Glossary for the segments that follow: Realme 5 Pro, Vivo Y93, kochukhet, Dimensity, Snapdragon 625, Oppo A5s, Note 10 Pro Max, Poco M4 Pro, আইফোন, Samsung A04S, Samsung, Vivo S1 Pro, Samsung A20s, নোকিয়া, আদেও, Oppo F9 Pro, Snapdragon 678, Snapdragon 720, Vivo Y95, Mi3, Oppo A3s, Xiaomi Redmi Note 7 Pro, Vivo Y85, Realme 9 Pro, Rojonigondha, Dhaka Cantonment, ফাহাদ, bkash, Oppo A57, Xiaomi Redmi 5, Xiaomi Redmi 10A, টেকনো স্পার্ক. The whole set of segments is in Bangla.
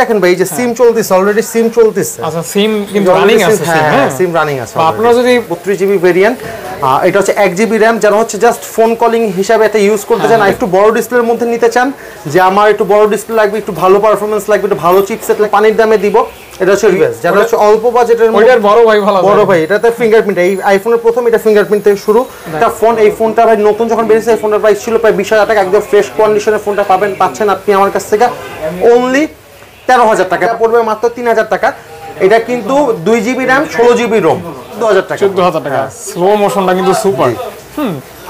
দেখেন ভাই যে সিম চলতেছে অলরেডি সিম চলতেছে আচ্ছা সিম কিন্তু রানিং আছে হ্যাঁ সিম রানিং আছে আপনারা যদি 32 জিবি ভেরিয়েন্ট এটা হচ্ছে 1 জিবি র‍্যাম যারা হচ্ছে জাস্ট ফোন কলিং হিসাবে এটা ইউজ করতে চান একটু বড় ডিসপ্লের মধ্যে নিতে চান যে আমার একটু বড় ডিসপ্লে লাগবে একটু ভালো পারফরম্যান্স লাগবে একটু ভালো চিপসেট লাগবে পানির দামে দিব এটা হচ্ছে রিভাইস যারা হচ্ছে অল্প বাজেটের মধ্যে ওইটার বড় ভাই ভালো বড় ভাই এটাতে ফিঙ্গারপ্রিন্ট এই আইফোনের প্রথম এটা ফিঙ্গারপ্রিন্ট থেকে শুরু এটা ফোন এই ফোনটা ভাই নতুন যখন বেরিয়েছে এই ফোনের প্রাইস ছিল প্রায় 20000 টাকা একদম ফ্রেশ কন্ডিশনের ফোনটা পাচ্ছেন আপনি আমার কাছ থেকে অনলি 13000 টাকা পড়বে মাত্র 3000 টাকা এটা কিন্তু 2 জিবি RAM 16 জিবি ROM 12000 টাকা 14000 টাকা স্লো মোশনটা কিন্তু সুপার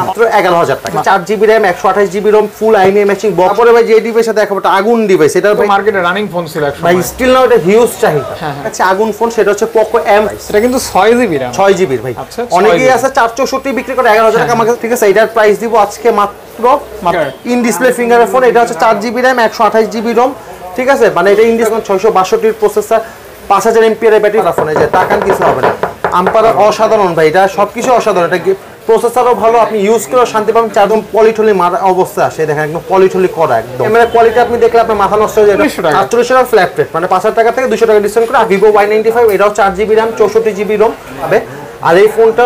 মাত্র 11000 টাকা 4 GB RAM 128 GB ROM full IMEI matching box পরে ভাই যে ডিভাইসে দেখাবো এটা আগুন ডিভাইস এটা মার্কেটে রানিং ফোন ছিল একদম ভাই স্টিল নাও এটা হিউজ চাহিদা আচ্ছা আগুন ফোন সেটা হচ্ছে Poco M এটা কিন্তু 6 জিবি RAM 6 জিবি ভাই অনেকেই আছে 464 বিক্রি করে 11000 টাকা আমার কাছে ঠিক আছে এটার প্রাইস দিব আজকে মাত্র ইন ডিসপ্লে ফিঙ্গারের ফোন এটা হচ্ছে 4 জিবি RAM 128 জিবি ROM ঠিক আছে মানে এটা ইন্ডিয়ান 662 এর প্রসেসর 5000 এমপি এর ব্যাটারি ফোনে যায় টাকার কিছু হবে না আমপারা অসাধারণ ভাই এটা সবকিছু অসাধারণ এটা প্রসেসরও ভালো আপনি ইউজ করে শান্তি পাবেন চারদম পলিটলি মারা অবস্থা আসে দেখেন একদম পলিটলি করা একদম ক্যামেরা কোয়ালিটি আপনি দেখলে আপনার মাথা নষ্ট হয়ে যাবে 48 এর ফ্ল্যাট রেট মানে 5000 টাকা থেকে 200 টাকা ডিসকাউন্ট করে Vivo Y95 এটাও 4 জিবি RAM 64 জিবি ROM হবে আর এই ফোনটা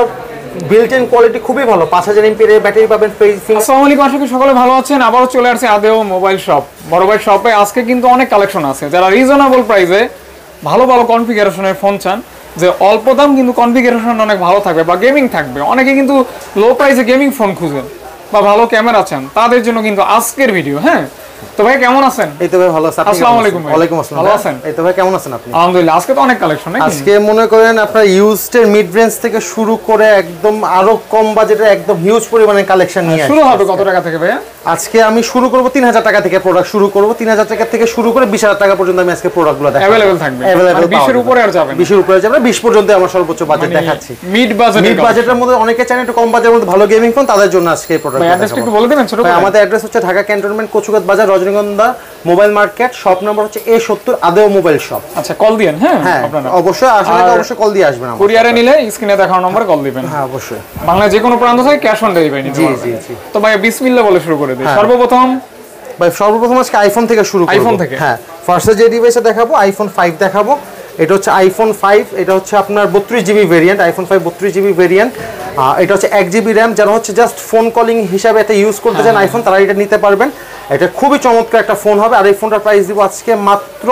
বিল্ট ইন কোয়ালিটি খুবই ভালো 5000 এমপি এর ব্যাটারি পাবেন ফেসিং আসসালামু আলাইকুম আশা করি সকলে ভালো আছেন আবারো চলে আসছে আদেও মোবাইল শপ বড় ভাই শপে আজকে কিন্তু অনেক কালেকশন আছে যারা রিজনেবল প্রাইসে ভালো ভালো কনফিগারেশনের ফোন চান যে অল্প দাম কিন্তু কনফিগারেশন অনেক ভালো থাকবে বা গেমিং থাকবে অনেকে কিন্তু লো প্রাইসে গেমিং ফোন খুঁজেন বা ভালো ক্যামেরা চান তাদের জন্য কিন্তু আজকের ভিডিও হ্যাঁ তো ভাই কেমন আছেন এই তো ভাই ভালো আছি আসসালামু আলাইকুম ওয়া আলাইকুম আসসালাম ভালো আছেন এই তো ভাই কেমন আছেন আপনি আলহামদুলিল্লাহ আজকে তো অনেক কালেকশন নাকি আজকে মনে করেন আপনারা ইউজড এর মিড রেঞ্জ থেকে শুরু করে একদম আরো কম বাজেটে একদম হিউজ পরিমাণে কালেকশন নিয়ে শুরু হবে কত টাকা থেকে ভাই আজকে আমি শুরু করব 3000 টাকা থেকে প্রোডাক্ট শুরু করব 3000 টাকা থেকে শুরু করে 20000 টাকা পর্যন্ত আমি আজকে প্রোডাক্টগুলো দেখাবো अवेलेबल থাকবে 20 এর উপরে আর যাবে 20 এর উপরে যাবে 20 পর্যন্ত আমরা সর্বোচ্চ বাজেট দেখাচ্ছি মিড বাজেটের মধ্যে অনেকে চান একটু কম বাজেটের মধ্যে ভালো গেমিং ফোন তাদের জন্য আজকে এই প্রোডাক্ট ভাই অ্যাড্রেসটা একটু বলে দিবেন ছোট ভাই আমাদের অ্যাড্রেস হচ্ছে ঢাকা ক্যান্টনমেন্ট কচুকাট বাজার রজনীগন্ধা মোবাইল মার্কেট শপ নাম্বার হচ্ছে A70 আদেও মোবাইল শপ আচ্ছা কল দিবেন হ্যাঁ আপনারা অবশ্যই আসলে অবশ্যই কল দিয়ে আসবেন আমরা কুরিয়ারে নিলে স্ক্রিনে দেখানো নম্বরে কল দিবেন হ্যাঁ অবশ্যই বাংলা যে কোনো প্রান্ত থেকে ক্যাশ অন ডেলিভারি নিতে পারবেন জি জি তো ভাই বিসমিল্লাহ বলে শুরু করে দেই সর্বপ্রথম আজকে আইফোন থেকে শুরু করব আইফোন থেকে হ্যাঁ ফার্স্টে যে ডিভাইসে দেখাবো আইফোন 5 দেখাবো এটা হচ্ছে আইফোন 5 এটা হচ্ছে আপনার 32 GB variant আইফোন 5 32 GB variant এটা হচ্ছে 1 জিবি RAM যারা হচ্ছে জাস্ট ফোন কলিং হিসাবে এটা ইউজ করতে চান আইফোন তারা এটা নিতে পারবেন এটা খুবই চমৎকার একটা ফোন হবে আর এই ফোনটার প্রাইস দিব আজকে মাত্র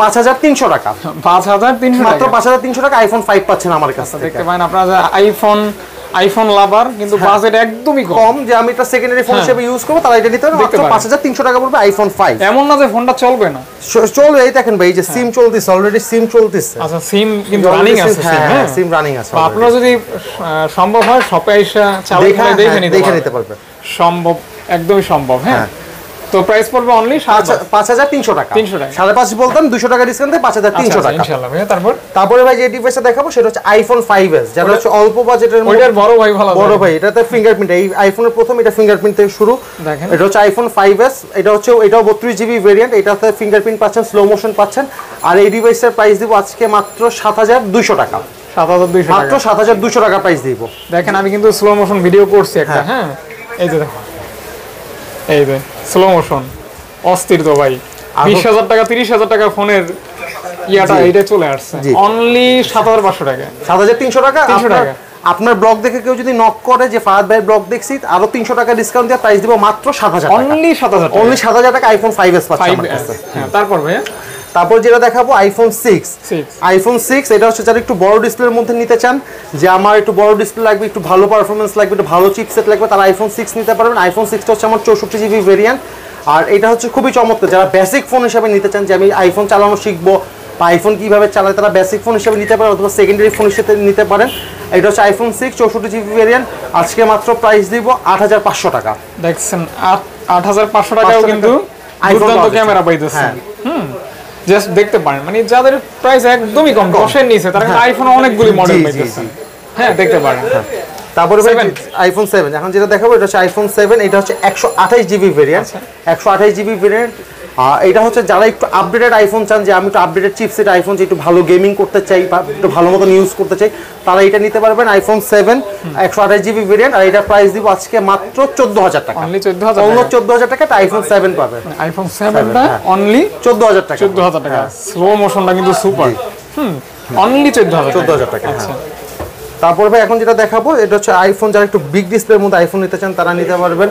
5300 টাকা 5300 মাত্র 5300 টাকা আইফোন 5 পাচ্ছেন আমার কাছে দেখতে পারেন আপনারা আইফোন লাভার কিন্তু বাজেট একদমই কম যে আমি এটা সেকেন্ডারি ফোন হিসেবে ইউজ করব তাহলে এটা নিতে হবে মাত্র 5300 টাকা পড়বে আইফোন 5 এমন না যে ফোনটা চলবে না চলবে এই দেখেন ভাই যে সিম চলতেছে অলরেডি সিম চলতেছে আচ্ছা সিম কিন্তু রানিং আছে হ্যাঁ সিম রানিং আছে আপনারা যদি সম্ভব হয় শপে এসে চালু করে দেখে নিতে পারবেন সম্ভব একদমই সম্ভব হ্যাঁ তো প্রাইস পড়বে অনলি 5300 টাকা 300 টাকা 5.5 বলতাম 200 টাকা ডিসকাউন্ট দিয়ে 5300 টাকা ইনশাআল্লাহ ভাই তারপরে ভাই যে ডিভাইসটা দেখাবো সেটা হচ্ছে আইফোন 5s যারা হচ্ছে অল্প বাজেটের মধ্যে ওইটার বড় ভাই ভালো বড় ভাই এটাতে ফিঙ্গারপ্রিন্ট এই আইফোনের প্রথম এটা ফিঙ্গারপ্রিন্ট থেকে শুরু দেখেন এটা হচ্ছে আইফোন 5s এটা হচ্ছে এটাও 32 জিবি ভেরিয়েন্ট এটাতে ফিঙ্গারপ্রিন্ট পাচ্ছেন স্লো মোশন পাচ্ছেন আর এই ডিভাইসের প্রাইস দিব আজকে মাত্র 7200 টাকা 7200 টাকা মাত্র 7200 টাকা প্রাইস দিব দেখেন আমি কিন্তু স্লো মোশন ভিডিও করছি একটা হ্যাঁ এই যে দেখো এই ভাই স্লো মোশন অস্থির তো ভাই 20000 টাকা 30000 টাকা ফোনের ইয়াটা এটা চলে আসছে অনলি 7500 টাকা 7300 টাকা আপনার ব্লগ দেখে কেউ যদি নক করে যে ফাহাদ ভাই ব্লগ দেখছি আরো 300 টাকা ডিসকাউন্ট দিয়ে প্রাইস দিব মাত্র 7000 অনলি 7000 অনলি 7000 টাকা আইফোন 5s পাচ্ছেন আমার কাছে হ্যাঁ তারপর ভাই তারপর যেটা দেখাবো আইফোন 6 আইফোন 6 এটা হচ্ছে যারা একটু বড় ডিসপ্লের মধ্যে নিতে চান যে আমার একটু বড় ডিসপ্লে লাগবে একটু ভালো পারফরম্যান্স লাগবে একটু ভালো চিপসেট লাগবে তারা আইফোন 6 নিতে পারবেন আইফোন 6টা হচ্ছে আমার 64 জিবি ভেরিয়েন্ট আর এটা হচ্ছে খুবই চমৎকার যারা বেসিক ফোন হিসেবে নিতে চান যে আমি আইফোন চালানো শিখবো বা আইফোন কিভাবে চালায় তারা বেসিক ফোন হিসেবে নিতে পারেন অথবা সেকেন্ডারি ফোন হিসেবে নিতে পারেন এটা হচ্ছে আইফোন 6 64 জিবি ভেরিয়েন্ট আজকে মাত্র প্রাইস দিব 8500 টাকা দেখছেন 8500 টাকাও কিন্তু আইফোন তো ক্যামেরা পাইতেছেন জাস্ট দেখতে পারেন মানে যাদের প্রাইস একদমই কম 10 এর নিচে তারা কিন্তু আইফোন অনেকগুলি মডেল পাইতেছেন হ্যাঁ দেখতে পারেন তারপরে ভাই আইফোন 7 এখন যেটা দেখাবো এটা হচ্ছে আইফোন 7 এটা হচ্ছে 128 জিবি ভেরিয়েন্ট এটা হচ্ছে যারা একটু আপডেটেড আইফোন চান, যে আমি একটু আপডেটেড চিপসেট আইফোন চাই, একটু ভালো গেমিং করতে চাই বা একটু ভালো মতো ইউজ করতে চাই, তারা এটা নিতে পারবেন। আইফোন 7 128GB ভেরিয়েন্ট, আর এটার প্রাইস দিব আজকে মাত্র 14000 টাকা। অনলি 14000 অনলি 14000 টাকা আইফোন 7 পাবেন। আইফোন 7 টা অনলি 14000 টাকা। 14000 টাকা স্লো মোশনটা কিন্তু সুপার। অনলি 14000 টাকা। আচ্ছা, তারপর ভাই এখন যেটা দেখাবো এটা হচ্ছে আইফোন, যারা একটু বিগ ডিসপ্লের মধ্যে আইফোন নিতে চান তারা নিতে পারবেন।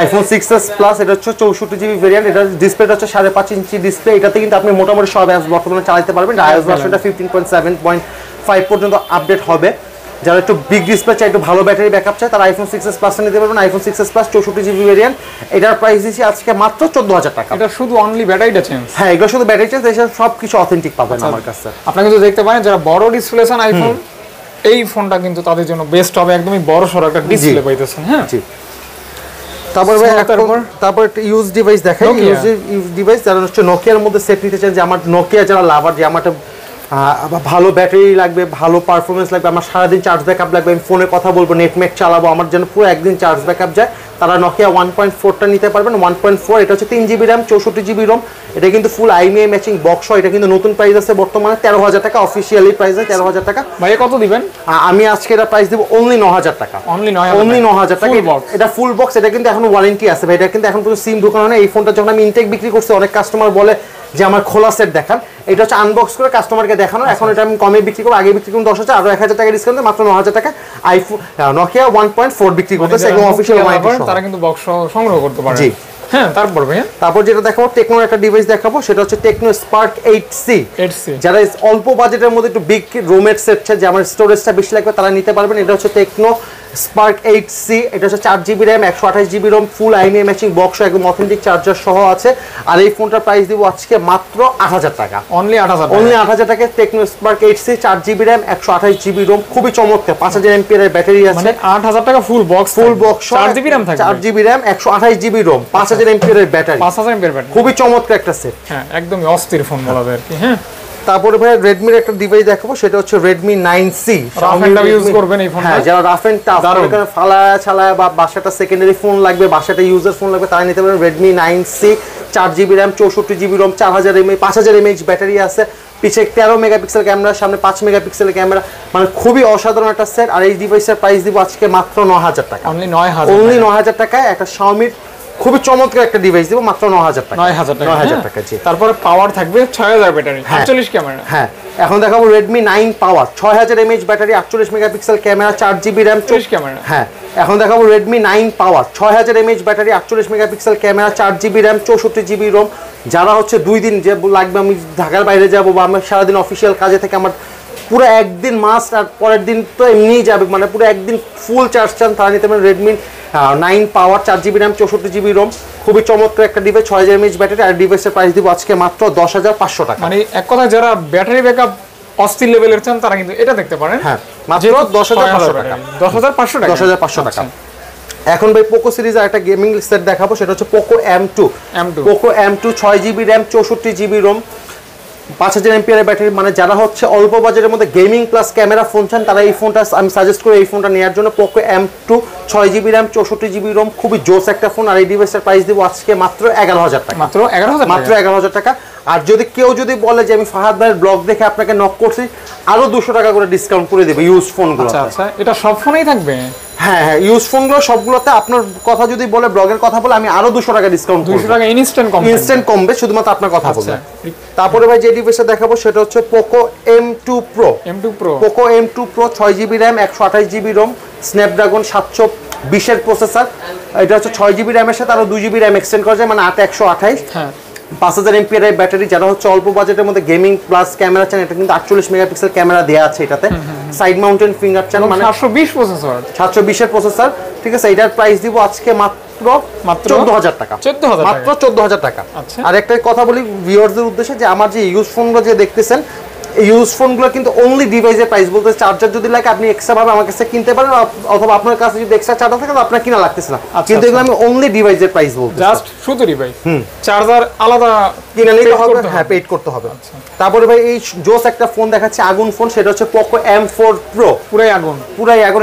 আইফোন 6s প্লাস, এটা হচ্ছে 64GB ভেরিয়েন্ট, এটার ডিসপ্লেটা হচ্ছে 5.5 ইঞ্চি ডিসপ্লে। এটাতে কিন্তু আপনি মোটামুটি সব অ্যাপস বর্তমানে চালাতে পারবেন। iOS ভার্সনটা 15.7.5 পর্যন্ত আপডেট হবে। যারা একটু বিগ ডিসপ্লে চাই, একটু ভালো ব্যাটারি ব্যাকআপ চাই, তারা আইফোন 6s প্লাস নিতে পারবেন। আইফোন 6s plus 64GB variant, এটার প্রাইস দিচ্ছি আজকে মাত্র 14000 টাকা। এটা শুধু অনলি ব্যাটারিটা চেঞ্জ। হ্যাঁ, এগুলো শুধু ব্যাটারি চেঞ্জ, এছাড়া সব কিছু অথেন্টিক পাবেন আমার কাছে। আপনারা কিন্তু দেখতে পারেন যারা বড় ডিসপ্লে চান আইফোন, এই ফোনটা কিন্তু তাদের জন্য বেস্ট হবে। একদমই বড় সর একটা ডিসপ্লে পাইতেছেন। হ্যাঁ জি। তারপর একটা ইউজ ডিভাইস দেখাই। ইউজ ডিভাইস যারা হচ্ছে নোকিয়ার মধ্যে সেট নিতে চান, যে আমার নোকিয়া যারা লাভার, যে আমার ভালো ব্যাটারি লাগবে, ভালো পারফরমেন্স লাগবে, আমার সারাদিন চার্জ ব্যাকআপ লাগবে, আমি ফোনে কথা বলবো, নেটম্যাক চালাবো, আমার যেন পুরো একদিন চার্জ ব্যাকআপ যায়, তারা নোকিয়া 1.4টা নিতে পারবেন। 1.4 এটা হচ্ছে 3GB RAM 64GB ROM, এটা কিন্তু ফুল আইএমইআই ম্যাচিং বক্স হয়। এটা কিন্তু নতুন প্রাইস আছে বর্তমানে 13000 টাকা, অফিশিয়ালি প্রাইস আছে 13000 টাকা। ভাই কত দিবেন? আমি আজকে এটা প্রাইস দেব অনলি 9000 টাকা। অনলি 9000 টাকা, এটা ফুল বক্স। এটা কিন্তু এখন ওয়ারেন্টি আছে ভাই, এটা কিন্তু এখন পর্যন্ত সিম ঢোকানো না। এই ফোনটা যখন আমি ইনটেক বিক্রি করছি অনেক কাস্টমার বলে যে আমার খোলা সেট দেখান, এটা হচ্ছে আনবক্স করে কাস্টমারকে দেখানো। এখন এটা আমি কমে বিক্রি করবো, আগে বিক্রি করুন 10000 আর 1000 টাকা ডিসকাউন্ট, মাত্র 9000 টাকা। আইফোন নকিয়া 1.4 বিক্রি করতেছে একদম অফিশিয়াল ওয়ারেন্টি, তারা কিন্তু বক্স সংগ্রহ করতে পারে। জি হ্যাঁ। তারপর ভাইয়া তারপর যেটা দেখাবো টেকনোর একটা ডিভাইস দেখাবো, সেটা হচ্ছে টেকনো স্পার্ক 8C। যারা অল্প বাজেটের মধ্যে একটু বিগ রোমেট সেট চাই, যে আমার স্টোরেজটা বেশি লাগবে, তারা নিতে পারবেন। এটা হচ্ছে টেকনো স্পার্ক 8C, এটা হচ্ছে 4GB RAM 128GB ROM, full IMEI matching box, একদম অথেন্টিক চার্জার সহ আছে। আর এই ফোনটার প্রাইস দিব আজকে মাত্র 8000 টাকা। অনলি 8000 অনলি 8000 টাকা। টেকনো স্পার্ক 8C 4GB RAM 128GB ROM, খুবই চমৎকার। 5000 mAh এর ব্যাটারি আছে। মানে 8000 টাকা ফুল বক্স, 4GB RAM থাকে, 4GB RAM 128GB ROM, 5000 mAh এর ব্যাটারি, 5000 mAh ব্যাটারি, খুবই চমৎকার একটা সেট। হ্যাঁ, একদমই অস্থির ফোন বলা যায় আর কি। হ্যাঁ, তারপরে ভাই রেডমির একটা ডিভাইস দেখাবো, সেটা হচ্ছে রেডমি 9C। আপনারা ইউজ করবেন এই ফোনটা, যারা রাফ এন্ড টাফ, যারা ফালায়া ছালায়া বা বাসাটা সেকেন্ডারি ফোন লাগবে, বাসাটা ইউজার ফোন লাগবে, তারা নিতে পারেন Redmi 9C 4GB RAM 64GB ROM 4000 mAh 5000 mAh battery আছে, পিছে 13 মেগাপিক্সেল ক্যামেরা, সামনে 5 মেগাপিক্সেল ক্যামেরা, মানে খুবই অসাধারণ একটা সেট। আর এই ডিভাইসের প্রাইস দিব আজকে মাত্র 9000 টাকা। অনলি 9000 অনলি 9000 টাকায় একটা Xiaomi খুবই চমৎকার একটা ডিভাইস দেব মাত্র 9000 টাকা। 9000 টাকা জি। তারপরে পাওয়ার থাকবে 6000 ব্যাটারি, 48 ক্যামেরা। হ্যাঁ, এখন দেখাবো Redmi 9 power 6000 mAh battery, 48 megapixel camera, 4GB RAM 48 camera. হ্যাঁ, এখন দেখাবো Redmi 9 power 6000 mAh battery, 48 megapixel camera, 4GB RAM 64GB ROM। যারা হচ্ছে 2 দিন যে লাগবে, আমি ঢাকার বাইরে যাব বা আমার সারাদিন অফিশিয়াল কাজে থেকে আমার পুরো একদিন মাস্ট, আর পরের দিন তো এমনিই যাবে, মানে পুরো একদিন ফুল চার্জ চান, তারা নিতে পারেন Redmi 9 পাওয়ার 4GB RAM 64GB ROM, খুবই চমৎকার একটা ডিভাইস, 6000 mAh ব্যাটারি। আর ডিভাইসের প্রাইস দিব আজকে মাত্র 10500 টাকা। মানে এক কথা যারা ব্যাটারি ব্যাকআপ অস্থির লেভেলের চান তারা কিন্তু এটা দেখতে পারেন। হ্যাঁ, মাত্র 10500 টাকা। 10500 টাকা, 10500 টাকা। এখন ভাই পোকো সিরিজ আর একটা গেমিং সেট দেখাবো, সেটা হচ্ছে Poco M2। Poco M2 6GB RAM 64GB ROM 5000 mAh এর ব্যাটারি, মানে যারা হচ্ছে অল্প বাজেটের মধ্যে গেমিং প্লাস ক্যামেরা ফোন চান, তারা এই ফোনটা আমি সাজেস্ট করি এই ফোনটা নেওয়ার জন্য। Poco M2 6GB RAM 64GB ROM, খুবই জোস একটা ফোন। আর এই ডিভাইসের প্রাইস দেবো আজকে মাত্র 11000 টাকা। মাত্র 11000 টাকা। আর যদি কেউ যদি বলে যে আমি ফাহাদ ভাইয়ের ব্লগ দেখে আপনাকে নক করছি, আরো 200 টাকা করে ডিসকাউন্ট করে দেবে ইউজ ফোনগুলো। আচ্ছা, এটা সব ফোনেই থাকবে? হ্যাঁ হ্যাঁ, ইউজ ফোনগুলো সবগুলোতে। আপনার কথা যদি বলে, ব্লগের কথা বলে, আমি আরো 200 টাকা ডিসকাউন্ট, 200 টাকা ইনস্ট্যান্ট কমবে শুধুমাত্র আপনার কথা বলে। তারপরে ভাই যে ডিভাইসটা দেখাবো সেটা হচ্ছে Poco M2 Pro। Poco M2 Pro 6GB RAM 128GB ROM, Snapdragon 720 এর প্রসেসর, এটা হচ্ছে 6GB RAM এর সাথে আরো 2GB RAM এক্সটেন্ড করা যায়, মানে 128। হ্যাঁ, 5000 mAh এর ব্যাটারি, যারা হচ্ছে অল্প বাজেটের মধ্যে গেমিং প্লাস ক্যামেরা চান, এটা কিন্তু 48 মেগাপিক্সেল ক্যামেরা দেয়া আছে এটাতে, সাইড মাউন্টেন ফিঙ্গার চান, মানে 720 প্রসেসর, 720 এর প্রসেসর, ঠিক আছে। এটার প্রাইস দিব আজকে মাত্র 14000 টাকা। 14000 মাত্র 14000 টাকা। আর একটা কথা বলি ভিউয়ারদের উদ্দেশ্যে, যে আমার যে ইউজ ফোনগুলো যে দেখতেছেন, ইউজ ফোনগুলো কিন্তু অনলি ডিভাইসের প্রাইস বলতে চার্জার যদি লাগে আপনি এক্সট্রা ভাবে আমার কাছে কিনতে পারেন অথবা আপনার কাছে যদি এক্সট্রা চার্জার থাকে তাহলে আপনার কিনা লাগতেছে না কিন্তু এগুলো আমি অনলি ডিভাইসের প্রাইস বলতে জাস্ট শুধু ডিভাইস চার্জার আলাদা কিনা নিতে হবে হ্যাঁ পেড করতে হবে আচ্ছা তারপরে ভাই এই জোস একটা ফোন দেখাচ্ছে আগুন ফোন সেটা হচ্ছে Poco M4 Pro পুরাই আগুন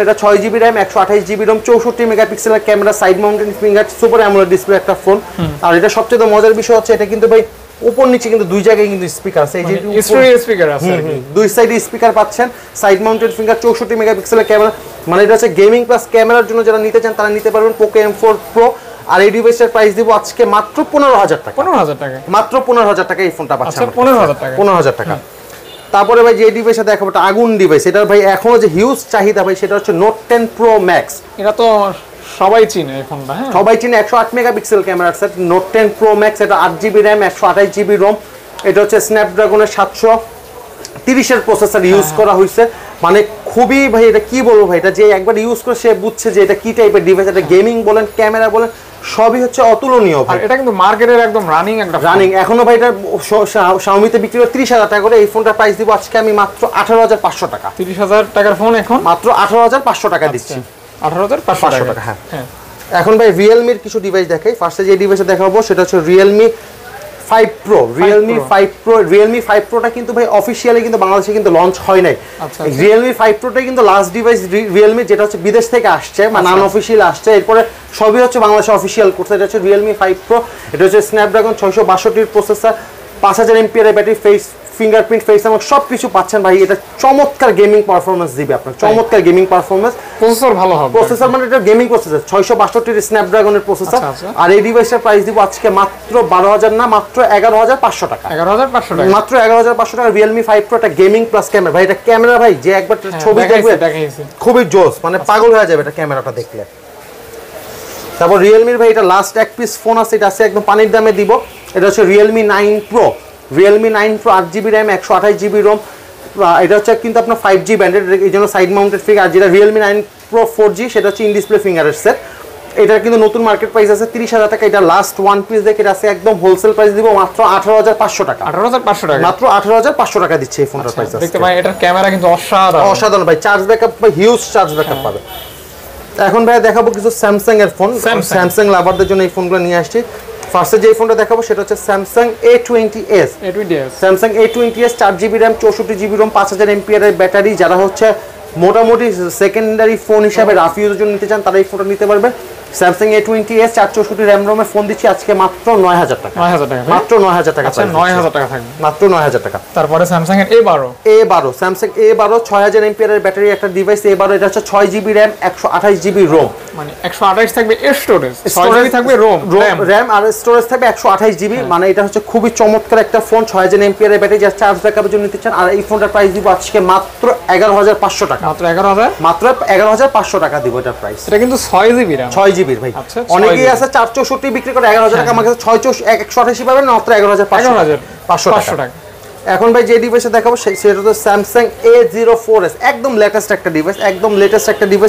এটা 6GB RAM 128GB ROM 64 মেগাপিক্সেলের camera side mounted finger super AMOLED display একটা ফোন আর এটা সবচেয়ে মজার বিষয় হচ্ছে এটা কিন্তু ভাই উপর নিচে কিন্তু দুই জায়গায় কিন্তু স্পিকার আছে এই যে স্টেরিও স্পিকার আছে দুই সাইডে স্পিকার পাচ্ছেন সাইড মাউন্টেড ফিঙ্গার 64 মেগাপিক্সেলের ক্যামেরা মানে এটা হচ্ছে গেমিং প্লাস ক্যামেরার জন্য যারা নিতে চান তারা নিতে পারবেন Poco M4 Pro আর এই ডিভাইসের প্রাইস দিব আজকে মাত্র 15000 টাকা মাত্র 15000 টাকা এই ফোনটা পাচ্ছেন আচ্ছা 15000 টাকা তারপরে ভাই যে ডিভাইসটা দেখাবো এটা আগুন ডিভাইস এটা ভাই এখনো যে হিউজ চাহিদা ভাই সেটা হচ্ছে Note 10 Pro Max এটা তো সবাই চিনে এখন না হ্যাঁ সবাই চিনে 108 megapixel camera set Note 10 Pro Max এটা 8GB RAM 128GB ROM এটা হচ্ছে Snapdragon 720 এর প্রসেসর ইউজ করা হইছে মানে খুবই ভাই এটা কি বলবো ভাই এটা যে একবার ইউজ করে সে বুঝছে যে এটা কি টাইপের ডিভাইস এটা গেমিং বলেন ক্যামেরা বলেন সবই হচ্ছে অতুলনীয় ভাই এটা কিন্তু মার্কেটের একদম রানিং এখনো ভাই এটা Xiaomi-তে বিক্রি করে 30000 টাকা করে এই ফোনটার প্রাইস দিব আজকে আমি মাত্র 18500 টাকা 30000 টাকার ফোন এখন মাত্র 18500 টাকা দিচ্ছি 18500 টাকা হ্যাঁ এখন ভাই Realme এর কিছু ডিভাইস দেখাই ফার্স্টে যে ডিভাইসটা দেখাবো সেটা হচ্ছে Realme 5 Pro Realme 5 Pro টা কিন্তু ভাই অফিশিয়ালি কিন্তু বাংলাদেশে কিন্তু লঞ্চ হয় নাই Realme 5 Pro টা কিন্তু লাস্ট ডিভাইস Realme যেটা হচ্ছে বিদেশ থেকে আসছে মানে আনঅফিশিয়াল আসছে এরপরে সবই হচ্ছে বাংলাদেশে অফিশিয়াল করছে এটা হচ্ছে Realme 5 Pro এটা হচ্ছে Snapdragon 662 এর প্রসেসর 5000 mAh এর ব্যাটারি ফেস ফিঙ্গারপ্রিন্ট ফেস এবং সবকিছু পাচ্ছেন ভাই এটা চমৎকার গেমিং পারফরম্যান্স দিবে আপনাকে চমৎকার গেমিং পারফরম্যান্স প্রসেসর ভালো হবে প্রসেসর মানে এটা গেমিং প্রসেসর 662 এর স্ন্যাপড্রাগনের প্রসেসর আর এই ডিভাইসের প্রাইস দিব আজকে মাত্র 12000 না মাত্র 11500 টাকা 11500 টাকা মাত্র 11500 টাকা Realme 5 Pro এটা গেমিং প্লাস ক্যামেরা ভাই এটা ক্যামেরা ভাই যে একবার ছবি দেখবে খুবই জোস মানে পাগল হয়ে যাবে এটা ক্যামেরাটা দেখলে তারপর Realme এর ভাই এটা লাস্ট এক পিস ফোন আছে এটা আছে একদম পানির দামে দিব এটা হচ্ছে Realme 9 Pro Realme 9 Pro 8GB RAM 128GB ROM এটা হচ্ছে কিন্তু আপনার 5G ব্যান্ডেড এইজন্য সাইড মাউন্টেড ফিঙ্গার আর যেটা Realme 9 Pro 4G সেটা হচ্ছে ইন ডিসপ্লে ফিঙ্গারের সেট এটা কিন্তু নতুন মার্কেট প্রাইস আছে 30000 টাকা এটা লাস্ট ওয়ান পিস দেখে এটা আছে একদম হোলসেল প্রাইস দিব মাত্র 18500 টাকা 18500 টাকা মাত্র 18500 টাকা দিচ্ছে এই ফোনটার প্রাইস আছে দেখতে ভাই এটার ক্যামেরা কিন্তু অসাধারণ ভাই চার্জ ব্যাকআপ ভাই হিউজ চার্জ ব্যাকআপ পাবে এখন ভাই দেখাবো কিছু Samsung এর ফোন Samsung লাভারদের জন্য এই ফোনগুলো নিয়ে আসছে ফার্স্টে যে ফোনটা দেখাবো সেটা হচ্ছে Samsung A20s Samsung A20s 4GB RAM 64GB ROM 5000 mAh এর ব্যাটারি যারা হচ্ছে মোটামুটি সেকেন্ডারি ফোন হিসেবে রাফ ইউজের জন্য নিতে চান তারা এই ফোনটা নিতে পারবেন Samsung A20s 464 RAM ROM এর ফোন দিচ্ছি আজকে মাত্র 9000 টাকা মাত্র 9000 টাকা আচ্ছা 9000 টাকা থাকবে মাত্র 9000 টাকা তারপরে Samsung এর A12 Samsung A12 6000 mAh এর ব্যাটারি একটা ডিভাইস A12 এটা হচ্ছে 6GB RAM 128GB ROM মানে 128 থাকবে স্টোরেজ 6GB থাকবে RAM আর স্টোরেজ থাকবে 128GB মানে এটা হচ্ছে খুবই চমৎকার একটা ফোন 6000 mAh এর ব্যাটারি যা চার্জ ব্যাকআপের জন্য নিতে চান আর এই ফোনটার প্রাইস দিব আজকে মাত্র 11500 টাকা মাত্র 11500 টাকা দিব এটার প্রাইস এটা কিন্তু 6GB RAM 6GB ভাই অনেকেই আছে 464 বিক্রি করে 11000 টাকা আমার কাছে 128 পাবেন মাত্র 11500 টাকা এখন ভাই যে ডিভাইসটা দেখাবো সেটা তো Samsung A04S একদম লেটেস্ট একটা device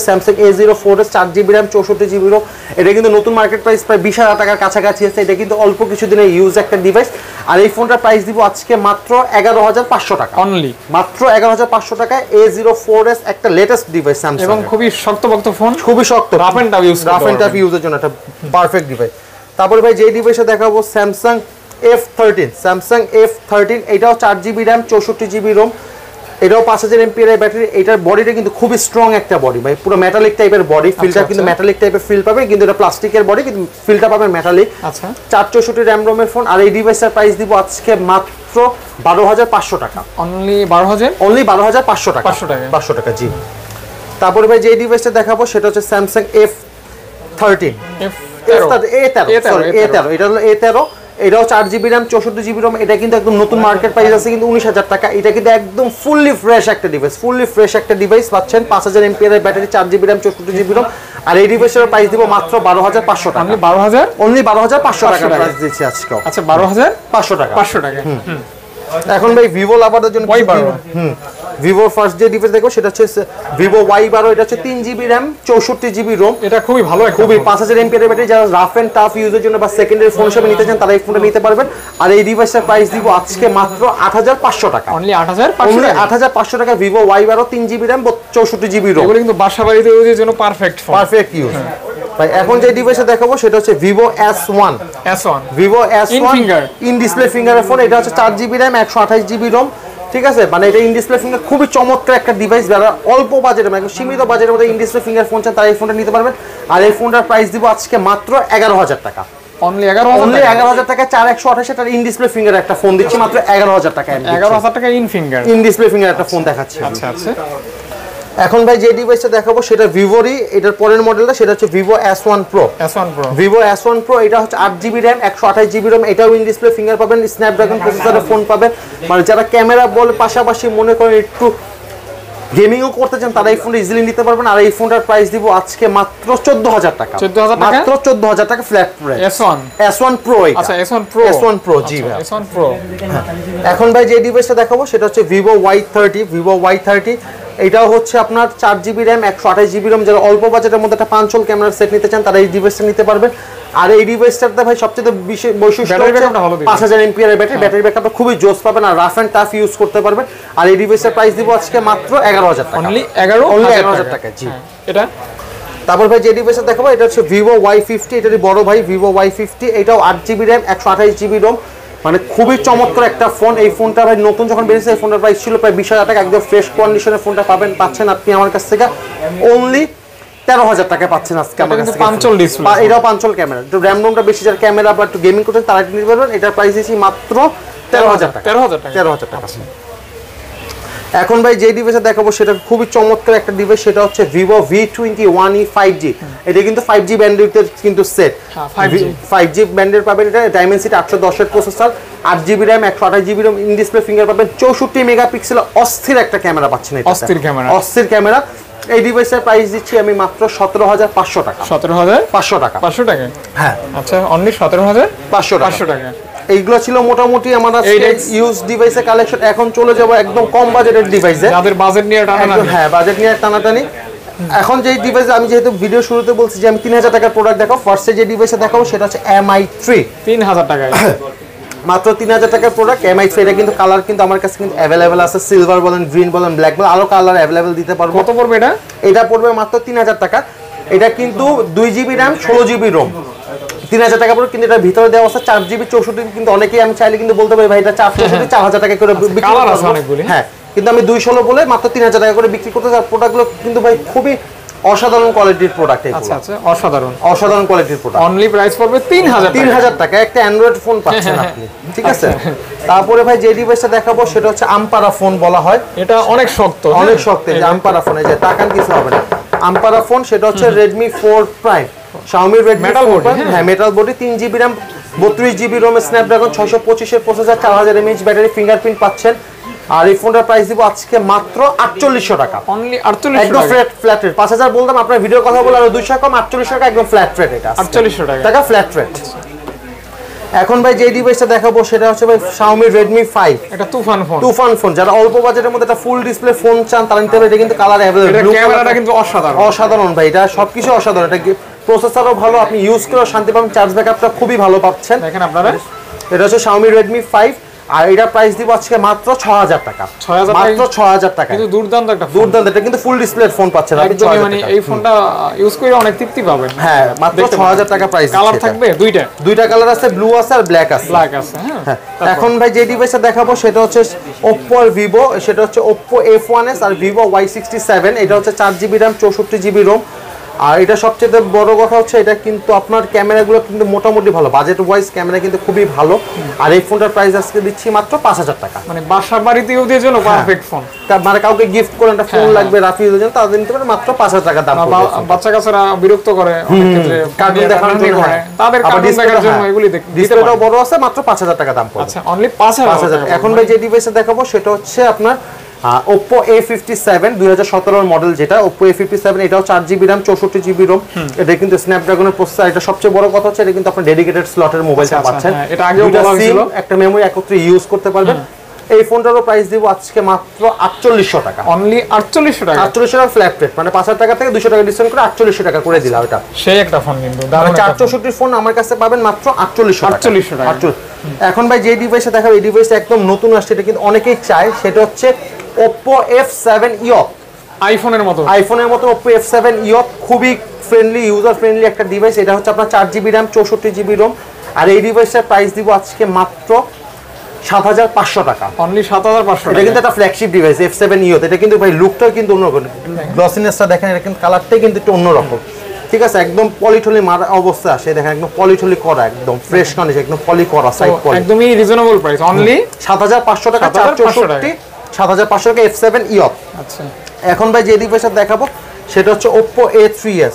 Samsung A04S 4GB RAM 64GB ROM এটা কিন্তু নতুন মার্কেট প্রাইস প্রায় 20000 টাকার কাছাকাছি আছে এটা কিন্তু অল্প কিছুদিনে ইউজ একটা ডিভাইস আর এই ফোনটার প্রাইস দিব আজকে মাত্র 11500 টাকা অনলি মাত্র 11500 টাকা A04S একটা লেটেস্ট ডিভাইস Samsung এবং খুবই শক্তপোক্ত ফোন খুবই শক্ত রাফ এন্ড টাফ ইউজের জন্য একটা পারফেক্ট ডিভাইস তারপরে ভাই যে ডিভাইসটা দেখাবো Samsung F13 Samsung F13 এটাও 4GB RAM 64GB ROM এটাও 5000 mAh এর ব্যাটারি এটার বডিটা কিন্তু খুব স্ট্রং একটা বডি ভাই পুরো মেটালিক টাইপের বডি ফিলটা কিন্তু মেটালিক টাইপের ফিল পাবেন কিন্তু এটা প্লাস্টিকের বডি কিন্তু ফিলটা পাবেন মেটালিক আচ্ছা 464 RAM ROM এর ফোন আর এই ডিভাইসের প্রাইস দিব আজকে মাত্র 12500 টাকা অনলি 12500 টাকা 500 টাকা জি তারপরে ভাই যে ডিভাইসটা দেখাবো সেটা হচ্ছে Samsung A13 এটাও 4GB RAM 64GB ROM এটা কিন্তু একদম নতুন মার্কেট প্রাইস আছে কিন্তু 19000 টাকা এটা কিন্তু একদম ফুললি ফ্রেশ একটা ডিভাইস পাচ্ছেন 5000 mAh এর battery 4GB RAM 64GB ROM আর এই ডিভাইসের প্রাইস দিব মাত্র 12500 টাকা আমি 12500 টাকা প্রাইস দিচ্ছি আজকে আচ্ছা 12500 টাকা এখন ভাই Vivo লাভারদের জন্য ভিভোর ফার্স্ট যে ডিভাইস দেখো সেটা হচ্ছে ভিভো Y12, এটা হচ্ছে 3GB RAM 64GB ROM, এটা খুবই ভালো, খুবই 5000 mAh ব্যাটারি। যারা রাফ এন্ড টাফ ইউজের জন্য বা সেকেন্ডারি ফোন হিসেবে নিতে চান তারা এই ফোনটা নিতে পারবেন। আর এই ডিভাইসের প্রাইস দিব আজকে মাত্র 8500 টাকা, অনলি 8500 টাকা। Vivo Y12 3GB RAM 64GB ROM, এগুলো কিন্তু বাসাবাড়িতে ইউজের জন্য পারফেক্ট ফোন, পারফেক্ট ইউজ। ভাই এখন যে ডিভাইসটা দেখাবো সেটা হচ্ছে Vivo S1 Vivo S1 in display ফিঙ্গারের ফোন। এটা হচ্ছে 4GB RAM 128GB ROM, ঠিক আছে, মানে এটা ইন ডিসপ্লে ফিঙ্গার, খুবই চমৎকার একটা ডিভাইস। যারা অল্প বাজেটে মানে সীমিত বাজেটের মধ্যে ইন ডিসপ্লে ফিঙ্গার ফোন চান তারা এই ফোনটা নিতে পারবেন। আর এই ফোনটার প্রাইস দিব আজকে মাত্র 11000 টাকা, অনলি 11000 টাকা। 4128 এর ইন ডিসপ্লে ফিঙ্গার একটা ফোন দিচ্ছি মাত্র 11000 টাকা, 11000 টাকা in finger in display finger একটা ফোন দেখাচ্ছি। আচ্ছা আচ্ছা, এখন ভাই যে ডিভাইসটা দেখাবো সেটা ভিভোরই, এটার পরের মডেলটা, সেটা হচ্ছে Vivo S1 Pro Vivo S1 Pro। এটা হচ্ছে 8GB RAM 128GB ROM, এটাও ইন ডিসপ্লে ফিঙ্গার পাবেন, স্ন্যাপড্রাগন প্রসেসরের ফোন পাবেন। মানে যারা ক্যামেরা বল পাশাপাশি মনে করেন একটু গেমিংও করতে চান তারা এই ফোনটা ইজিলি নিতে পারবেন। আর এই ফোনটার প্রাইস দিব আজকে মাত্র 14000 টাকা, মাত্র 14000 টাকা ফ্ল্যাট প্রাইস। S1 Pro, আচ্ছা S1 Pro জি ভাই S1 Pro। এখন ভাই যে ডিভাইসটা দেখাবো সেটা হচ্ছে Vivo Y30 এটাও হচ্ছে আপনার 4GB RAM 128GB ROM। যারা অল্প বাজেটের মধ্যে একটা পাঁচল ক্যামেরার সেট নিতে চান তারা এই ডিভাইসটা নিতে পারবেন। আর এই ডিভাইসটাতে ভাই সবচেয়ে বিশেষ বৈশিষ্ট্য হচ্ছে 5000 mAh এর ব্যাটারি ব্যাকআপটা খুবই জোস পাবেন, আর রাফ এন্ড টাফ ইউজ করতে পারবেন। আর এই ডিভাইসের প্রাইস দিব আজকে মাত্র 11000 টাকা, অনলি 11000 টাকা জি। এটা তারপর ভাই যে ডিভাইসটা দেখাবো এটা হচ্ছে Vivo Y50, এটারই বড় ভাই Vivo Y50। এটাও 8GB RAM 128GB ROM, মানে খুবই চমৎকার একটা ফোন। এই ফোনটা ভাই নতুন যখন বেরিয়েছে এই ফোনটার প্রাইস ছিল প্রায় 20000 টাকা, একদম ফ্রেশ কন্ডিশনের ফোনটা পাচ্ছেন আপনি আমার কাছ থেকে অনলি 13000 টাকা পাচ্ছেন আজকে আমার কাছে। পাঁচল ডিসপ্লে, এটাও পাঁচল ক্যামেরা, একটু RAM ROM টা বেশি, যার ক্যামেরা বা একটু গেমিং করতে তারা নিতে পারবেন। এটার প্রাইস এসে মাত্র 13000 টাকা, 13000 টাকা। এখন ভাই যে ডিভাইসটা দেখাবো সেটা খুবই চমৎকার একটা ডিভাইস, সেটা হচ্ছে Vivo Y21e 5G। এটা কিন্তু 5G ব্যান্ডউইথের কিন্তু সেট, 5G ব্যান্ডের পাবেন। এটা Dimensity 810 এর processor, 8GB RAM 128GB ROM, in display finger পাবেন, 64 মেগাপিক্সেল অস্থির একটা ক্যামেরা পাচ্ছেন, অস্থির ক্যামেরা। এই ডিভাইসের প্রাইস দিচ্ছি আমি মাত্র 17500 টাকা, 17500 টাকা, 500 টাকা, হ্যাঁ আচ্ছা অনলি 17500 টাকা। এইগুলো ছিল মোটামুটি আমাদের ইউজ ডিভাইসের কালেকশন। এখন চলে যাব একদম কম বাজেটের ডিভাইসে, যাদের বাজেট নিয়ে টানাটানি, হ্যাঁ বাজেট নিয়ে টানাটানি। এখন যে ডিভাইস আমি যেহেতু ভিডিও শুরুতে বলছি যে আমি 3000 টাকার প্রোডাক্ট দেখাবো, ফার্স্টে যে ডিভাইসটা দেখাবো সেটা হচ্ছে Mi3 3000 টাকা, মাত্র 3000 টাকার প্রোডাক্ট Mi3। এটা কিন্তু কালার কিন্তু আমার কাছে কিন্তু अवेलेबल আছে, সিলভার বলেন, গ্রিন বলেন, ব্ল্যাক বলেন, আরো কালার अवेलेबल দিতে পারবো। কত পড়বে এটা? এটা পড়বে মাত্র 3000 টাকা। এটা কিন্তু 2GB RAM 16GB ROM, 3000 টাকা পড়ে। কিন্তু এটা ভিতরে দেওয়া আছে 4GB 64GB, কিন্তু অনেকেই আমি চাইলে কিন্তু বলতে পারি ভাই এটা 4000 টাকা করে বিক্রি করা আছে অনেকগুলি, হ্যাঁ কিন্তু আমি 216 বলে মাত্র 3000 টাকা করে বিক্রি করতে। আর প্রোডাক্টগুলো কিন্তু ভাই খুবই অসাধারণ কোয়ালিটির প্রোডাক্ট এগুলো। আচ্ছা আচ্ছা, অসাধারণ অসাধারণ কোয়ালিটির প্রোডাক্ট, অনলি প্রাইস পড়বে 3000 টাকা। একটা অ্যান্ড্রয়েড ফোন পাচ্ছেন আপনি, ঠিক আছে। তারপরে ভাই যে ডিভাইসটা দেখাবো সেটা হচ্ছে আমপারা ফোন বলা হয়, এটা অনেক শক্ত, অনেক শক্ত। এই আমপারা ফোনে যে তাকান কিছু হবে না, আমপারা ফোন সেটা হচ্ছে Redmi 4 Prime, Xiaomi Redmi 5, হ্যাঁ metal body, 3GB RAM 32GB ROM, Snapdragon 625 এর প্রসেসর, 4000 mAh ব্যাটারি, ফিঙ্গারপ্রিন্ট পাচ্ছেন। আর এই ফোনটার প্রাইস দিব আজকে মাত্র 4800 টাকা, অনলি 4800 একদম ফ্ল্যাট ফ্ল্যাট রেট। 5000 বলতাম আপনার ভিডিও কথা বলে আরো 200 কম, 4800 টাকা একদম ফ্ল্যাট রেট, এটা 4800 টাকা ফ্ল্যাট রেট। এখন ভাই যে ডিভাইসটা দেখাবো সেটা হচ্ছে ভাই Xiaomi Redmi 5, এটা তুফান ফোন, তুফান ফোন। যারা অল্প বাজেটের মধ্যে একটা ফুল ডিসপ্লে ফোন চান তারা নিতে পারে। এটা কিন্তু কালার अवेलेबल, এটা ক্যামেরাটা কিন্তু অসাধারণ, অসাধারণ ভাই এটা সবকিছু অসাধারণ। এটা প্রসেসরও ভালো, আপনি ইউজ করে শান্তি পাবেন, চার্জ ব্যাকআপটা খুবই ভালো পাচ্ছেন। দেখেন আপনারা, এটা হচ্ছে Xiaomi Redmi 5। আর এটা প্রাইস দিব আজকে মাত্র 6000 টাকা, মাত্র 6000 টাকা। কিন্তু দুর্দান্ত একটা, দুর্দান্ত এটা কিন্তু ফুল ডিসপ্লে ফোন পাচ্ছেন আপনি, মানে এই ফোনটা ইউজ করে অনেক তৃপ্তি পাবেন, হ্যাঁ মাত্র 6000 টাকা প্রাইস। কালার থাকবে দুইটা, দুইটা কালার আছে, ব্লু আছে আর ব্ল্যাক আছে, ব্ল্যাক আছে হ্যাঁ। এখন ভাই যে ডিভাইসটা দেখাবো সেটা হচ্ছে Oppo আর Vivo, সেটা হচ্ছে Oppo F1s আর Vivo Y67। এটা হচ্ছে 4GB RAM 64GB ROM। আর এটা সবচেয়ে বড় কথা হচ্ছে এটা কিন্তু আপনার ক্যামেরাগুলো কিন্তু মোটামুটি ভালো, বাজেট ওয়াইজ ক্যামেরা কিন্তু খুবই ভালো। আর এই ফোনটার প্রাইস আজকে দিচ্ছি মাত্র 5000 টাকা, মানে বাসা বাড়িতে ইউজের জন্য পারফেক্ট ফোন। মানে কাউকে গিফট করেন একটা ফোন লাগবে রাফিজের জন্য, তাদের নিতে পারেন মাত্র 5000 টাকা দাম। বাচ্চা কাচ্চারা বিরক্ত করে অনেক ক্ষেত্রে, কার্টুন দেখার জন্য, তাদের কার্টুন দেখার জন্য এগুলি দেখতে, ডিসপ্লেটাও বড় আছে, মাত্র 5000 টাকা দাম পড়ে, আচ্ছা অনলি 5000। এখন ভাই যে ডিভাইসটা দেখাবো সেটা হচ্ছে আপনার Oppo A57 2017 এর মডেল, যেটা Oppo A57। এটাও 4GB RAM 64GB ROM, এটা কিন্তু Snapdragon প্রসেসর। এটা সবচেয়ে বড় কথা হচ্ছে এটা কিন্তু আপনি ডেডিকেটেড স্লটের মোবাইল পাচ্ছেন, এটা আগেও বলা হয়েছিল, একটা মেমরি একত্রে ইউজ করতে পারবেন। এই ফোনটারও প্রাইস দিব আজকে মাত্র 4800 টাকা, অনলি 4800 টাকা। 4800 টাকা ফ্ল্যাট রেট, মানে 5000 টাকা থেকে 200 টাকা ডিসকাউন্ট করে 4800 টাকা করে দিলাম। এটা সেই একটা ফোন কিন্তু 464 ফোন আমার কাছে পাবেন মাত্র 4800 টাকা। এখন ভাই যে ডিভাইসটা দেখাবো এই ডিভাইসটা একদম নতুন আসছে, এটা কিন্তু অনেকেই চায়, সেটা হচ্ছে Oppo F7 EOP, আইফোনের মতো Oppo F7 EOP, খুবই ফ্রেন্ডলি, ইউজার ফ্রেন্ডলি একটা ডিভাইস। এটা হচ্ছে আপনার 4GB RAM 64GB ROM, আর এই ডিভাইসটার প্রাইস দিব আজকে মাত্র 7500 টাকা, অনলি 7500 টাকা। এটা কিন্তু একটা ফ্ল্যাগশিপ ডিভাইস F7 EOP। এটা কিন্তু ভাই লুকটাও কিন্তু অন্যরকম, গ্লসিনেসটা দেখেন, এটা কিন্তু কালারটাই কিন্তু একটু অন্যরকম, ঠিক আছে? একদম পলিথলি মারা অবস্থা আসে, দেখেন একদম পলিথলি করা, একদম ফ্রেশ কন্ডিশন, একদম পলি করা, সাইড পলি, একদমই রিজনেবল প্রাইস, অনলি 7500 টাকা। 7500 টাকা F7 EOP। আচ্ছা, এখন ভাই যে ডিভাইসটা দেখাবো সেটা হচ্ছে Oppo A3s।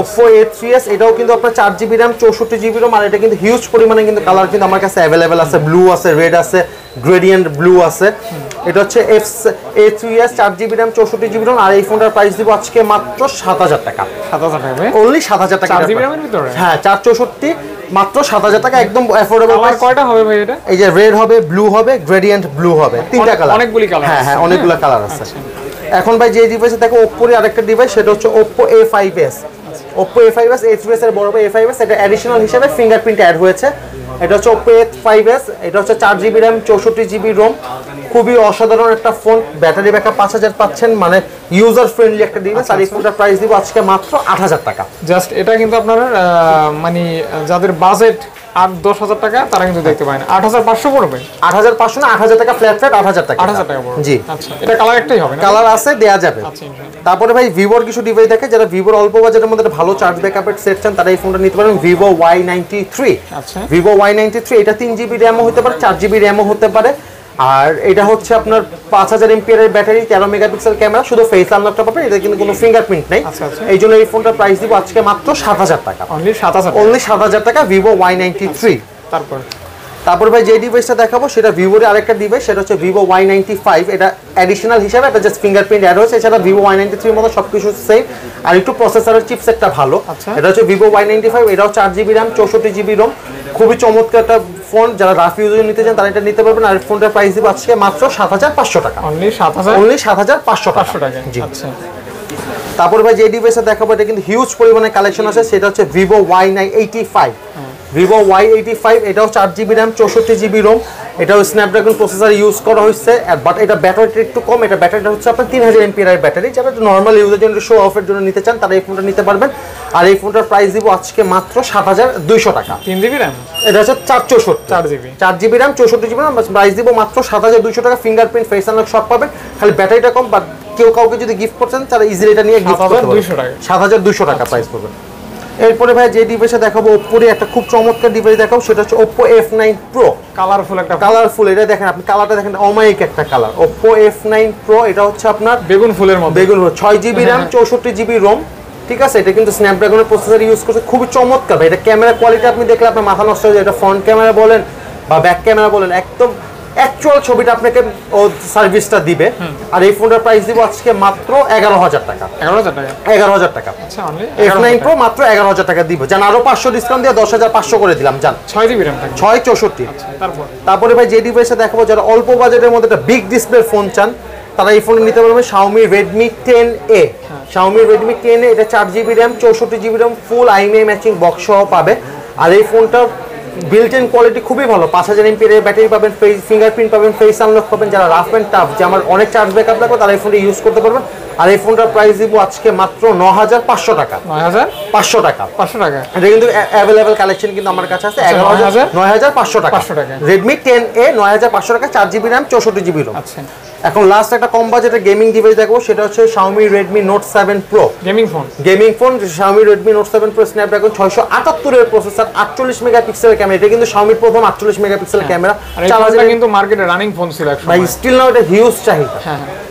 Oppo A3s এটাও কিন্তু আপনার 4GB RAM 64GB RAM, আর এটা কিন্তু হিউজ পরিমাণে কিন্তু কালার কিন্তু আমার কাছে अवेलेबल আছে, ব্লু আছে, রেড আছে, গ্রেডিয়েন্ট ব্লু আছে। এটা হচ্ছে A3s 4GB RAM 64GB RAM, আর এই ফোনটার প্রাইস দিব আজকে মাত্র 7000 টাকা। 7000 টাকা অনলি 7000 টাকা 4GB RAM এর ভিতরে, হ্যাঁ 464 মাত্র 7000 টাকা, একদম অ্যাফোর্ডেবল। আর কয়টা হবে ভাই এটা? এই যে রেড হবে, ব্লু হবে, গ্রেডিয়েন্ট ব্লু হবে, তিনটা কালার, অনেকগুলো কালার, হ্যাঁ হ্যাঁ অনেকগুলো কালার আছে। এখন ভাই যে ডিভাইসে দেখো Oppo এর আরেকটা ডিভাইস, সেটা হচ্ছে Oppo A5s। Oppo A5s A3s এর বড় ভাই A5s, এটা অ্যাডিশনাল হিসেবে ফিঙ্গারপ্রিন্ট অ্যাড হয়েছে। এটা হচ্ছে Oppo A5s, এটা হচ্ছে 4GB RAM 64GB ROM, খুবই অসাধারণ একটা ফোন। ব্যাটারি ব্যাকআপ 5000 পাচ্ছেন, মানে ইউজার ফ্রেন্ডলি একটা ডিভাইস। আর এই ফোনটার প্রাইস দিব আজকে মাত্র 8000 টাকা জাস্ট। এটা কিন্তু আপনারা মানে যাদের বাজেট 8-10000 টাকা তারা কিন্তু দেখতে পায় না, 8500 পড়বে, 8500 না 8000 টাকা ফ্ল্যাট ফ্ল্যাট, 8000 টাকা, 8000 টাকা পড়বে জি। আচ্ছা, এটা কালার একটাই হবে না, কালার আছে দেয়া যাবে। আচ্ছা, তারপরে ভাই ভিভোর কিছু ডিভাইস দেখে যারা ভিভোর অল্প বাজেটের মধ্যে একটা ভালো চার্জ ব্যাকআপ এর সেট চান, তারা এই ফোনটা নিতে পারেন, Vivo Y93। আচ্ছা, Vivo Y93 এটা 3GB RAM হতে পারে, 4GB RAM হতে পারে, আর এটা হচ্ছে আপনার 5000 এমপিআর ব্যাটারি, 13 মেগাপিক্সেল ক্যামেরা, শুধু ফেস আনলকটা পাবেন, এটা কিন্তু কোনো ফিঙ্গারপ্রিন্ট নাই। এই জন্য এই ফোনটার প্রাইস দিব আজকে মাত্র 7000 টাকা, অনলি 7000 টাকা Vivo Y93। তারপর ভাই যে ডিভাইসটা দেখাবো সেটা ভিভোর আরেকটা ডিভাইস, সেটা হচ্ছে Vivo Y95। এটা অ্যাডিশনাল হিসাবে এটা জাস্ট ফিঙ্গারপ্রিন্ট অ্যাড হয়েছে, এছাড়া Vivo Y93 এর মতো সবকিছু সেম, আর একটু প্রসেসরের চিপসেটটা ভালো। এটা হচ্ছে Vivo Y95, এটাও 4GB RAM 64GB ROM, খুবই চমৎকার একটা ফোন। যারা রাফ ইউজের নিতে চান তারা এটা নিতে পারবেন। আর ফোনটার প্রাইস দিব আজকে মাত্র 7500 টাকা, অনলি 7500 টাকা জি। আচ্ছা, তারপর ভাই যে ডিভাইসটা দেখাবো এটা কিন্তু হিউজ পরিমাণে কালেকশন আছে, সেটা হচ্ছে Vivo Y85। Vivo Y85 এটাও 4GB RAM 64GB ROM, এটাও Snapdragon প্রসেসর ইউজ করা হয়েছে, বাট এটা ব্যাটারিটা একটু কম। এটা ব্যাটারিটা হচ্ছে আপনার 3000 mAh ব্যাটারি, যারা নর্মাল ইউজের জন্য শো অফের জন্য নিতে চান তারা এই ফোনটা নিতে পারবেন। আর এই ফোনটার প্রাইস দিব আজকে মাত্র 7200 টাকা, 3GB RAM, এটা হচ্ছে 4GB RAM 64GB RAM, price দিব মাত্র 7200 টাকা। ফিঙ্গারপ্রিন্ট ফেস আনলক সব পাবেন, খালি ব্যাটারিটা কম, বাট কেউ কাউকে যদি গিফট করতে চান তারা ইজিলি এটা নিয়ে গিফট করতে পারবেন, 7200 টাকা প্রাইস পাবেন। এরপরে ভাই যে ডিভাইসটা দেখাবো Oppo-র একটা খুব চমৎকার ডিভাইস দেখাবো, সেটা হচ্ছে Oppo F9 Pro, কালারফুল একটা, কালারফুল। এটা দেখেন আপনি কালারটা দেখেন, অমায়িক একটা কালার Oppo F9 Pro। এটা হচ্ছে আপনার বেগুন ফুলের মতো, বেগুন ফুল, 6GB RAM 64GB ROM, ঠিক আছে? এটা কিন্তু Snapdragon-এর প্রসেসর ইউজ করছে, খুবই চমৎকার ভাই। এটা ক্যামেরা কোয়ালিটি আপনি দেখলে আপনার মাথা নষ্ট হয়ে যায়, এটা ফ্রন্ট ক্যামেরা বলেন বা ব্যাক ক্যামেরা বলেন, একদম অ্যাকচুয়াল ছবিটা আপনাকে ও সার্ভিসটা দিবে। আর এই ফোনটার প্রাইস দিব আজকে মাত্র 11000 টাকা, 11000 টাকা। আচ্ছা, অনলি F9 Pro মাত্র 11000 টাকা দিব জান, আরো 500 ডিসকাউন্ট দিয়ে 10500 করে দিলাম জান, 6GB RAM থাকে, 664। তারপর তারপরে ভাই যে ডিভাইসটা দেখাবো যারা অল্প বাজেটের মধ্যে একটা বিগ ডিসপ্লে ফোন চান তারা এই ফোন নিতে পারবে, Xiaomi Redmi 10A। Xiaomi Redmi 10A এটা 4GB RAM 64GB RAM, full IMEI matching box সহ পাবে। আর এই ফোনটা বিল্ট ইন কোয়ালিটি খুবই ভালো, 5000 এমপিআর ব্যাটারি পাবেন, ফিঙ্গারপ্রিন্ট পাবেন, ফেস আনলক পাবেন। যারা রাফ অ্যান্ড টাফ, যে আমার অনেক চার্জ ব্যাকআপ লাগবে, তারা এই ফোনটা ইউজ করতে পারবেন। আর এই ফোনটার প্রাইস দিব আজকে মাত্র 9500 টাকা, 9500 টাকা, 500 টাকা। এটা কিন্তু অ্যাভেলেবল কালেকশন কিন্তু আমার কাছে আছে, 9500 টাকা, 500 টাকা। Redmi 10A 9500 টাকা, 4GB RAM 64GB ROM। আচ্ছা, এখন লাস্ট একটা কম বাজেটের গেমিং ডিভাইস দেখবো, সেটা হচ্ছে Xiaomi Redmi Note 7 Pro, gaming phone, Xiaomi Redmi Note 7 Pro Snapdragon 678 এর প্রসেসর, 48 মেগাপিক্সেলের ক্যামেরা। এটা কিন্তু Xiaomi প্রথম 48 মেগাপিক্সেল ক্যামেরা, 4000 কিন্তু মার্কেটে রানিং ফোন ছিল এক সময় ভাই, স্টিল নাও এটা হিউজ চাহিদা,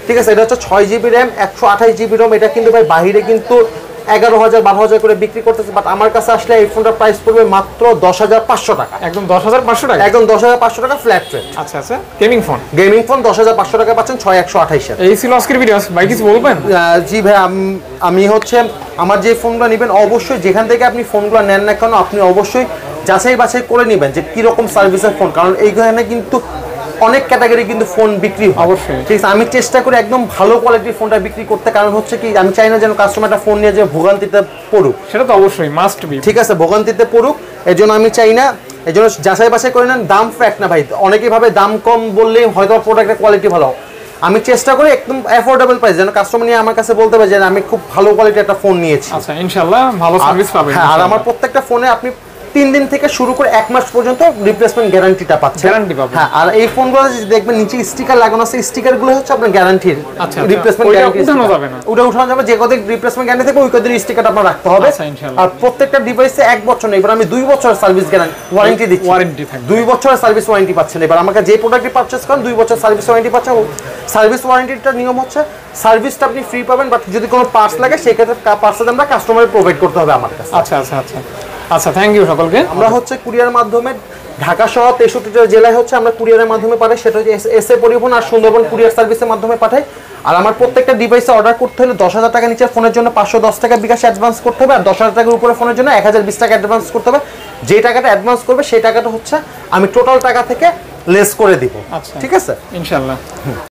ঠিক আছে? এটা হচ্ছে 6GB RAM 128GB ROM। এটা কিন্তু ভাই বাহিরে কিন্তু 11000 12000 করে বিক্রি করতেছে, বাট আমার কাছে আসলে এই ফোনটার প্রাইস পড়বে মাত্র 10500 টাকা, একদম 10500 টাকা, একদম 10500 টাকা ফ্ল্যাট রেট। আচ্ছা আচ্ছা, গেমিং ফোন, $10500 টাকা পাচ্ছেন, 6128 এর। এই ছিল আজকের ভিডিও, ভাই কিছু বলবেন? জি ভাই, আমি হচ্ছে আমার যে ফোনটা নেবেন, অবশ্যই যেখান থেকে আপনি ফোনগুলো নেন না কেন, আপনি অবশ্যই যাচাই বাছাই করে নেবেন যে কি রকম সার্ভিসের ফোন, কারণ এইখানে কিন্তু অনেক ক্যাটাগরি কিন্তু ফোন বিক্রি হয়। ঠিক আছে, আমি চেষ্টা করি একদম ভালো কোয়ালিটির ফোনটা বিক্রি করতে, কারণ হচ্ছে কি আমি চাই না যেন কাস্টমারটা ফোন নিয়ে যে ভোগান্তিতে পড়ুক, সেটা তো অবশ্যই মাস্ট বি। ঠিক আছে, ভোগান্তিতে পড়ুক এর জন্য আমি চাই না, এই জন্য যাচাই বাছাই করে নেন। দাম ফ্যাক্ট না ভাই, অনেকেই ভাবে দাম কম বললেই হয়তো প্রোডাক্টের কোয়ালিটি ভালো। আমি চেষ্টা করি একদম অ্যাফোর্ডেবল প্রাইস যেন কাস্টমার নিয়ে আমার কাছে বলতে পারে যে আমি খুব ভালো কোয়ালিটির একটা ফোন নিয়েছি। আচ্ছা, ইনশাআল্লাহ ভালো সার্ভিস পাবেন। আর আমার প্রত্যেকটা ফোনে আপনি 3 দিন থেকে শুরু করে 1 মাস পর্যন্ত রিপ্লেসমেন্ট গ্যারান্টিটা পাচ্ছেন, গ্যারান্টি পাবেন। হ্যাঁ, আর এই ফোনগুলো যদি দেখবেন নিচে স্টিকার লাগানো আছে, স্টিকারগুলো হচ্ছে আপনার গ্যারান্টির। আচ্ছা, রিপ্লেসমেন্ট গ্যারান্টি উঠানো যাবে না, ওটা উঠানো যাবে যে কতদিন রিপ্লেসমেন্ট গ্যারান্টি থাকবে ওই কতদিন স্টিকারটা আপনার রাখতে হবে। আচ্ছা, ইনশাআল্লাহ। আর প্রত্যেকটা ডিভাইসে 1 বছর না, এবার আমি 2 বছর সার্ভিস গ্যারান্টি ওয়ারেন্টি দিচ্ছি, ওয়ারেন্টি থাকবে 2 বছরের সার্ভিস ওয়ারেন্টি পাচ্ছেন। এবার আমাকে যে প্রোডাক্টটি পারচেজ করেন 2 বছর সার্ভিস ওয়ারেন্টি পাচ্ছেন। সার্ভিস ওয়ারেন্টিটা নিয়ম হচ্ছে সার্ভিসটা আপনি ফ্রি পাবেন, বাট যদি কোনো পার্টস লাগে সেই ক্ষেত্রে পার্টসটা আমরা কাস্টমারে প্রোভাইড করতে হবে আমার কাছে। আচ্ছা আচ্ছা আচ্ছা আচ্ছা, থ্যাংক ইউ সকলকে। আমরা হচ্ছে কুরিয়ার মাধ্যমে ঢাকা সহ 63টা জেলায় হচ্ছে আমরা কুরিয়ারের মাধ্যমে পাঠাই, সেটা হচ্ছে এসএ পরিবহন আর সুন্দরবন কুরিয়ার সার্ভিসের মাধ্যমে পাঠাই। আর আমার প্রত্যেকটা ডিভাইসে অর্ডার করতে হলে 10,000 টাকা নিচের ফোনের জন্য 510 টাকা বিকাশ অ্যাডভান্স করতে হবে, আর 10,000 টাকার উপরে ফোনের জন্য 1,020 টাকা অ্যাডভান্স করতে হবে। যে টাকাটা অ্যাডভান্স করবে সেই টাকাটা হচ্ছে আমি টোটাল টাকা থেকে লেস করে দিব। আচ্ছা, ঠিক আছে, ইনশাআল্লাহ।